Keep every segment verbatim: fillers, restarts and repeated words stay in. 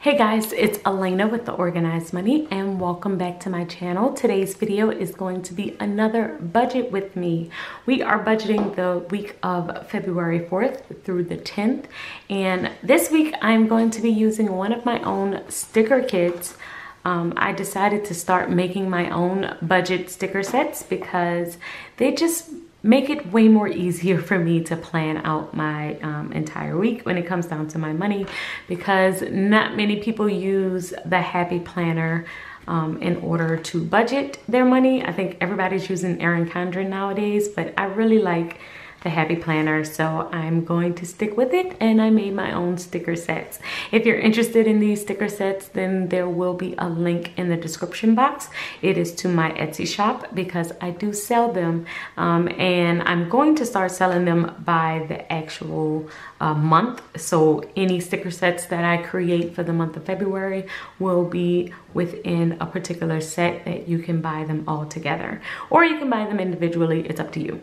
Hey guys, it's Elena with The Organized Money and welcome back to my channel. Today's video is going to be another budget with me. We are budgeting the week of February fourth through the tenth, and this week I'm going to be using one of my own sticker kits. Um, I decided to start making my own budget sticker sets because they just make it way more easier for me to plan out my um, entire week when it comes down to my money, because not many people use the Happy Planner um, in order to budget their money. I think everybody's using Erin Condren nowadays, but I really like the Happy Planner, so I'm going to stick with it, and I made my own sticker sets. If you're interested in these sticker sets, then there will be a link in the description box. It is to my Etsy shop because I do sell them, um, and I'm going to start selling them by the actual uh, month, so any sticker sets that I create for the month of February will be within a particular set that you can buy them all together, or you can buy them individually. It's up to you.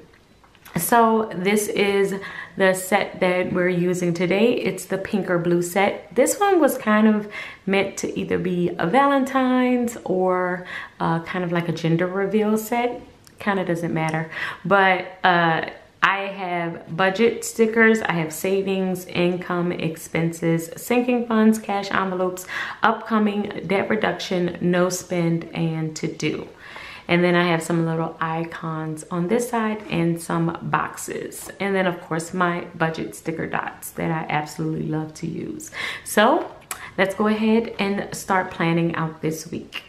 So this is the set that we're using today. It's the pink or blue set. This one was kind of meant to either be a Valentine's or uh, kind of like a gender reveal set. Kind of doesn't matter. But uh, I have budget stickers. I have savings, income, expenses, sinking funds, cash envelopes, upcoming, debt reduction, no spend, and to do. And then I have some little icons on this side and some boxes. And then of course my budget sticker dots that I absolutely love to use. So let's go ahead and start planning out this week.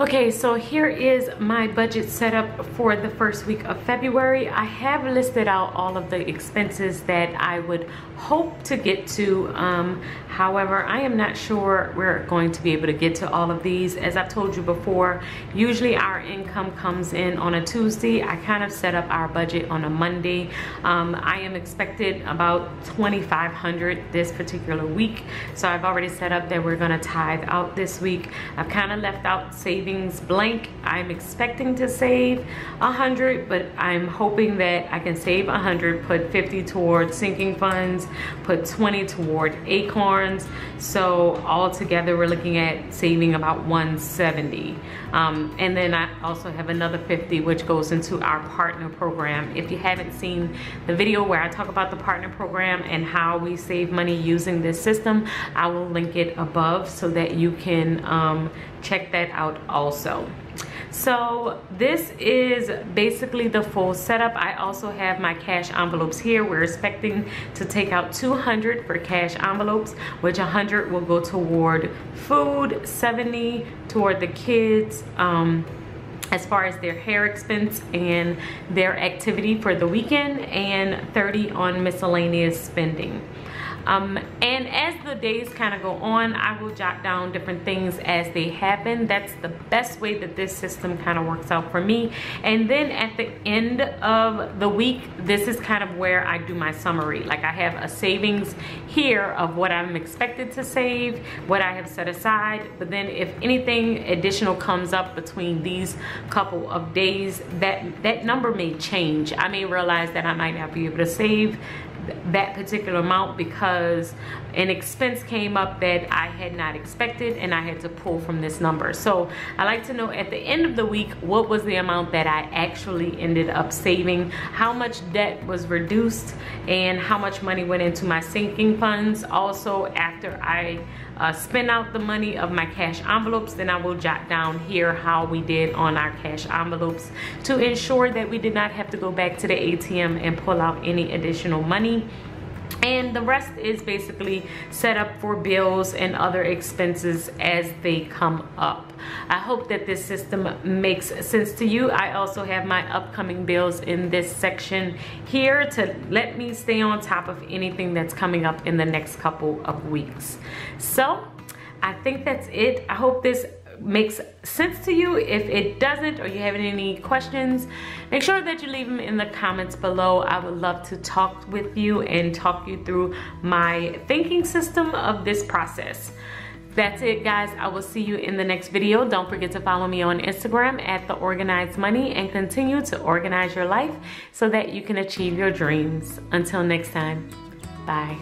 Okay, so here is my budget setup for the first week of February. I have listed out all of the expenses that I would hope to get to. Um, however, I am not sure we're going to be able to get to all of these. As I've told you before, usually our income comes in on a Tuesday. I kind of set up our budget on a Monday. Um, I am expected about twenty-five hundred dollars this particular week. So I've already set up that we're gonna tithe out this week. I've kind of left out savings blank. I'm expecting to save a hundred, but I'm hoping that I can save a hundred, put fifty towards sinking funds, put twenty toward Acorns. So altogether we're looking at saving about one seventy. Um, and then I also have another fifty which goes into our partner program. If you haven't seen the video where I talk about the partner program and how we save money using this system, I will link it above so that you can um, check that out also. So this is basically the full setup. I also have my cash envelopes here. We're expecting to take out two hundred for cash envelopes, which one hundred will go toward food, seventy toward the kids, um, as far as their hair expense and their activity for the weekend, and thirty on miscellaneous spending. Um, and as the days kind of go on, I will jot down different things as they happen. That's the best way that this system kind of works out for me. And then at the end of the week, this is kind of where I do my summary. Like, I have a savings here of what I'm expected to save, what I have set aside. But then if anything additional comes up between these couple of days, that that number may change. I may realize that I might not be able to save that particular amount because an expense came up that I had not expected, and I had to pull from this number. So I like to know at the end of the week, what was the amount that I actually ended up saving, how much debt was reduced, and how much money went into my sinking funds. Also, after I uh, spend out the money of my cash envelopes, then I will jot down here how we did on our cash envelopes to ensure that we did not have to go back to the A T M and pull out any additional money. And the rest is basically set up for bills and other expenses as they come up. I hope that this system makes sense to you. I also have my upcoming bills in this section here to let me stay on top of anything that's coming up in the next couple of weeks. So I think that's it. I hope this makes sense to you. If it doesn't, or you have any questions, make sure that you leave them in the comments below. I would love to talk with you and talk you through my thinking system of this process. That's it, guys. I will see you in the next video. Don't forget to follow me on Instagram at The Organized Money, and continue to organize your life so that you can achieve your dreams. Until next time, bye.